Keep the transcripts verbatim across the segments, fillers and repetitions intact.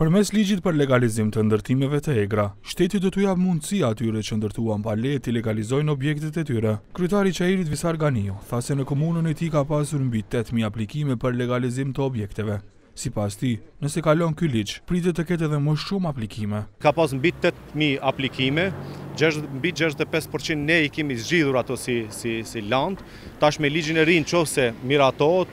Përmes ligjit për legalizim të ndërtimeve të egra, shteti do t'u jap mundësi atyre që ndërtuan pa leje t'i legalizojnë objektet e tyre. Kryetari i Çajrit Visar Ganio tha se në komunën e tij ka pasur mbi tetë mijë aplikime për legalizim të objekteve. Sipas tij, nëse kalon ky ligj, pritet të ketë edhe më shumë aplikime. Ka pasur mbi tetë mijë aplikime, mbi gjashtëdhjetë e pesë përqind ne i kemi zgjidhur ato si si si land. Tash me ligjin e ri nëse miratohet,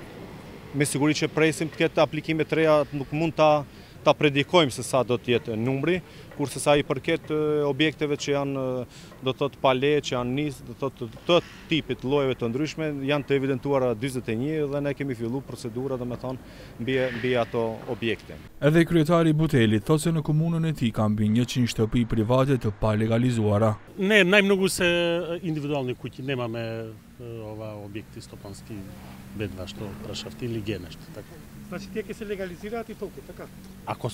me siguri që presim të ketë aplikime të reja, nuk mund ta ta predikojmë se sa do të jetë numri, kurse sa i përket objekteve që janë do të thotë pa leje, që janë nis, do të thotë të tipit llojeve të ndryshme, janë të evidentuara dyzet e një dhe ne kemi filluar procedura, domethënë mbi mbi ato objekte. Edhe kryetari Buteli thotë se në komunën e tij ka mbi njëqind shtëpi private të pa legalizuara. Ne najmnogu se individualni kući nemamo ova objekti stopanski bedva što prašavtili genešt, tako. Znači tije ke se legalizirati toku, taka? Ako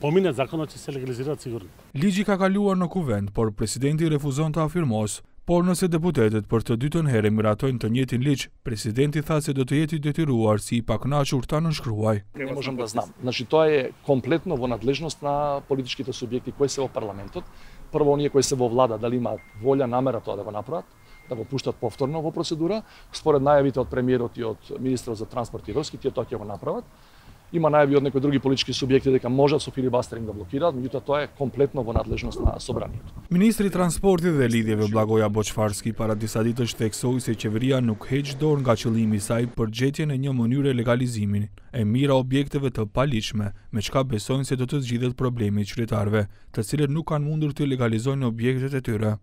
pomine zakona će se legalizirati sigurno. Ligji ka kaluar në kuvent, por presidenti refuzon të afirmos. Por nëse deputetet për të dytën herë miratojnë të njëjtin ligj, presidenti tha se do të jetë detyruar si i pakënaqur ta nënshkruaj. Ne možemo da znam. Znači to je kompletno vo nadležnost na političkite subjekti koji se vo parlamentot. Prvo onije koji se vo vlada, da li ima volja, namera to da vo napravati, da vo puštat povtorno vo procedura. Spored najavite od premijerot i od ministra za transport i evropski, tije to će vo napravati. Ima najavi od nekoj drugi politički subjekti deka možda su filibastering da blokirat, međutim to je kompletno vo nadležnost na sobraniu. Ministri transportit dhe lidhjeve Blagoja Bočvarski para disa ditësh theksoi se qeveria nuk heq dorë nga qëllimi i saj për gjetjen e një mënyre legalizimin e mira objekteve të paligjshme, me çka besojnë se do të zgjidhet problemi i qytetarëve, të cilët nuk kanë mundur të legalizojnë objektet e tyre.